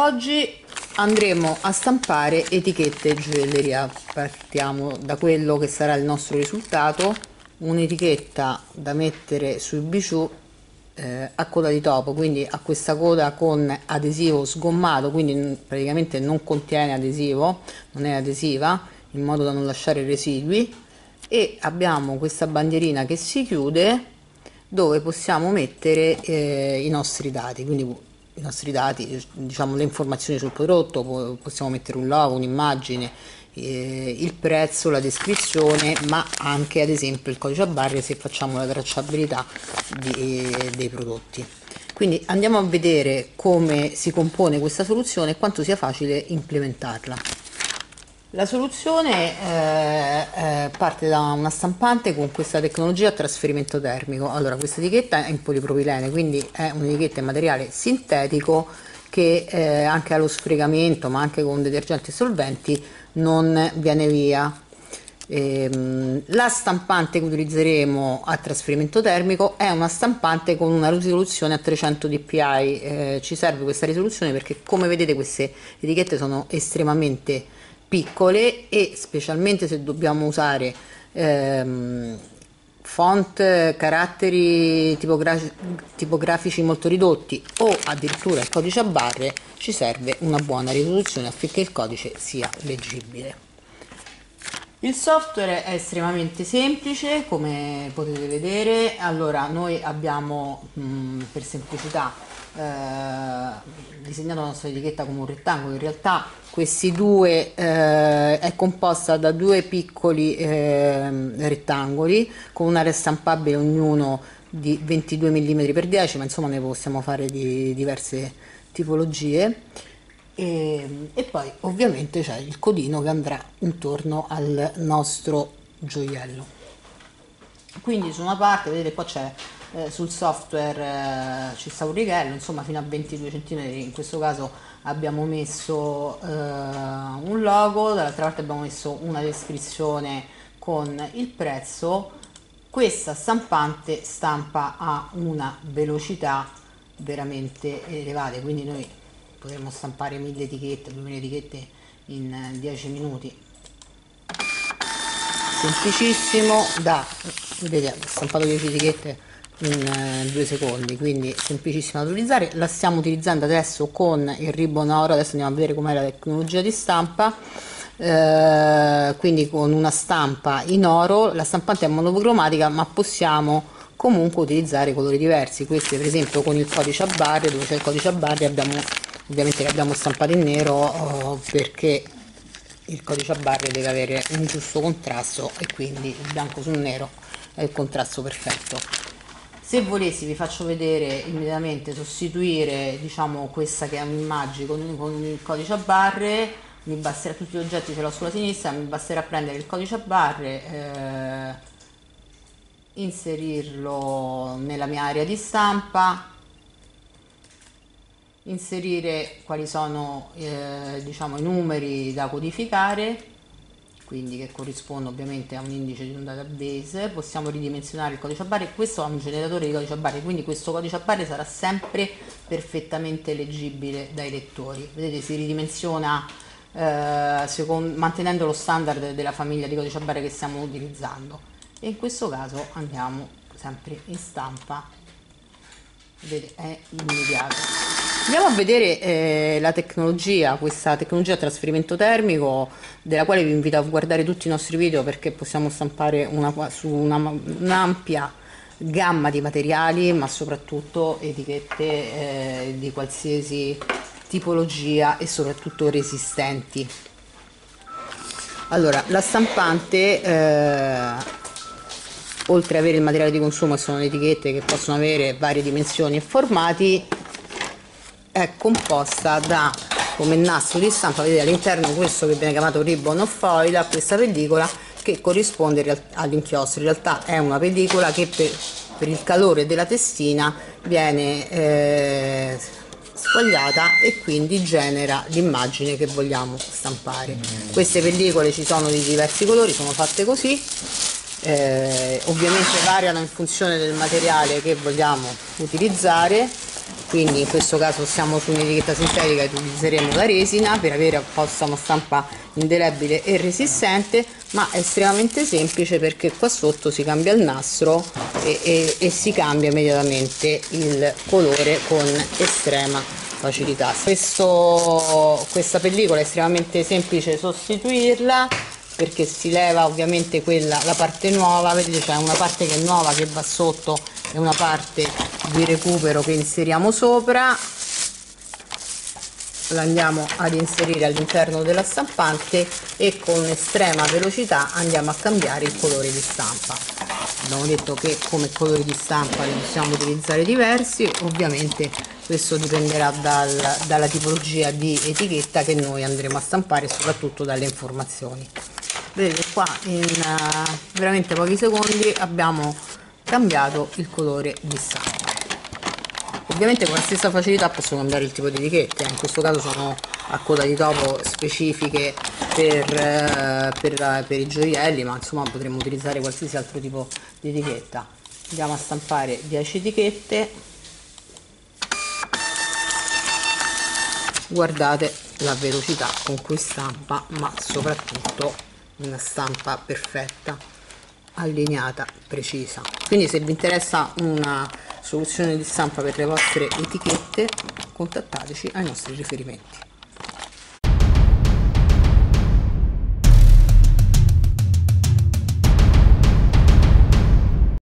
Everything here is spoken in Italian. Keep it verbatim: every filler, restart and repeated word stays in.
Oggi andremo a stampare etichette giuelleria. Partiamo da quello che sarà il nostro risultato, un'etichetta da mettere sui biciù eh, a coda di topo, quindi a questa coda con adesivo sgommato, quindi praticamente non contiene adesivo, non è adesiva, in modo da non lasciare residui, e abbiamo questa bandierina che si chiude dove possiamo mettere eh, i nostri dati, quindi i nostri dati, diciamo le informazioni sul prodotto, possiamo mettere un logo, un'immagine, eh, il prezzo, la descrizione, ma anche ad esempio il codice a barre se facciamo la tracciabilità di, dei prodotti. Quindi andiamo a vedere come si compone questa soluzione e quanto sia facile implementarla. La soluzione eh, parte da una stampante con questa tecnologia a trasferimento termico. Allora, questa etichetta è in polipropilene, quindi è un'etichetta in materiale sintetico che eh, anche allo sfregamento, ma anche con detergenti e solventi, non viene via. Ehm, la stampante che utilizzeremo a trasferimento termico è una stampante con una risoluzione a trecento dpi. Eh, ci serve questa risoluzione perché, come vedete, queste etichette sono estremamente piccole, e specialmente se dobbiamo usare ehm, font, caratteri tipografici, tipografici molto ridotti o addirittura il codice a barre, ci serve una buona risoluzione affinché il codice sia leggibile. Il software è estremamente semplice, come potete vedere. Allora, noi abbiamo mh, per semplicità Eh, disegnato la nostra etichetta come un rettangolo. In realtà questi due eh, è composta da due piccoli eh, rettangoli con un area stampabile ognuno di ventidue millimetri per dieci, ma insomma ne possiamo fare di diverse tipologie, e, e poi ovviamente c'è il codino che andrà intorno al nostro gioiello. Quindi su una parte, vedete qua, c'è Eh, sul software eh, ci sta un righello, insomma fino a ventidue centimetri, in questo caso abbiamo messo eh, un logo, dall'altra parte abbiamo messo una descrizione con il prezzo. Questa stampante stampa a una velocità veramente elevata, quindi noi potremmo stampare mille etichette, duemila etichette in dieci minuti. Semplicissimo, da, vedete, ho stampato dieci etichette in due secondi, quindi semplicissima da utilizzare. La stiamo utilizzando adesso con il ribbon oro. Adesso andiamo a vedere com'è la tecnologia di stampa, eh, quindi con una stampa in oro. La stampante è monocromatica, ma possiamo comunque utilizzare colori diversi. Queste per esempio con il codice a barre, dove c'è il codice a barre abbiamo, ovviamente le abbiamo stampate in nero oh, perché il codice a barre deve avere un giusto contrasto, e quindi il bianco sul nero è il contrasto perfetto. Se volessi vi faccio vedere immediatamente, sostituire diciamo questa che è un'immagine con, con il codice a barre. Mi basterà, tutti gli oggetti ce l'ho sulla sinistra, mi basterà prendere il codice a barre, eh, inserirlo nella mia area di stampa, inserire quali sono eh, diciamo i numeri da codificare, quindi che corrisponde ovviamente a un indice di un database. Possiamo ridimensionare il codice a barre. Questo è un generatore di codice a barre, quindi questo codice a barre sarà sempre perfettamente leggibile dai lettori. Vedete, si ridimensiona eh, secondo, mantenendo lo standard della famiglia di codice a barre che stiamo utilizzando, e in questo caso andiamo sempre in stampa. Vedete, è immediato. Andiamo a vedere eh, la tecnologia, questa tecnologia a trasferimento termico, della quale vi invito a guardare tutti i nostri video, perché possiamo stampare una, su un'ampia gamma di materiali, ma soprattutto etichette eh, di qualsiasi tipologia e soprattutto resistenti. Allora, la stampante, eh, oltre ad avere il materiale di consumo, che sono le etichette che possono avere varie dimensioni e formati, è composta da, come nastro di stampa, vedete all'interno questo che viene chiamato ribbon of foil, a questa pellicola che corrisponde all'inchiostro. In realtà è una pellicola che per, per il calore della testina viene eh, sfogliata e quindi genera l'immagine che vogliamo stampare. Queste pellicole ci sono di diversi colori, sono fatte così, eh, ovviamente variano in funzione del materiale che vogliamo utilizzare. quindi in questo caso siamo su un'etichetta sintetica e utilizzeremo la resina per avere apposta una stampa indelebile e resistente, ma è estremamente semplice perché qua sotto si cambia il nastro e, e, e si cambia immediatamente il colore con estrema facilità. Questo, questa pellicola è estremamente semplice sostituirla perché si leva ovviamente quella, la parte nuova, vedete c'è una parte che è nuova che va sotto e una parte di recupero che inseriamo sopra, la andiamo ad inserire all'interno della stampante e con estrema velocità andiamo a cambiare il colore di stampa. Abbiamo detto che come colori di stampa ne possiamo utilizzare diversi, ovviamente questo dipenderà dal, dalla tipologia di etichetta che noi andremo a stampare e soprattutto dalle informazioni. Vedete qua in uh, veramente pochi secondi abbiamo cambiato il colore di stampa. Ovviamente con la stessa facilità posso cambiare il tipo di etichette, in questo caso sono a coda di topo specifiche per, eh, per, per i gioielli, ma insomma potremmo utilizzare qualsiasi altro tipo di etichetta. Andiamo a stampare dieci etichette, guardate la velocità con cui stampa, ma soprattutto una stampa perfetta, allineata, precisa. Quindi se vi interessa una soluzione di stampa per le vostre etichette, contattateci ai nostri riferimenti.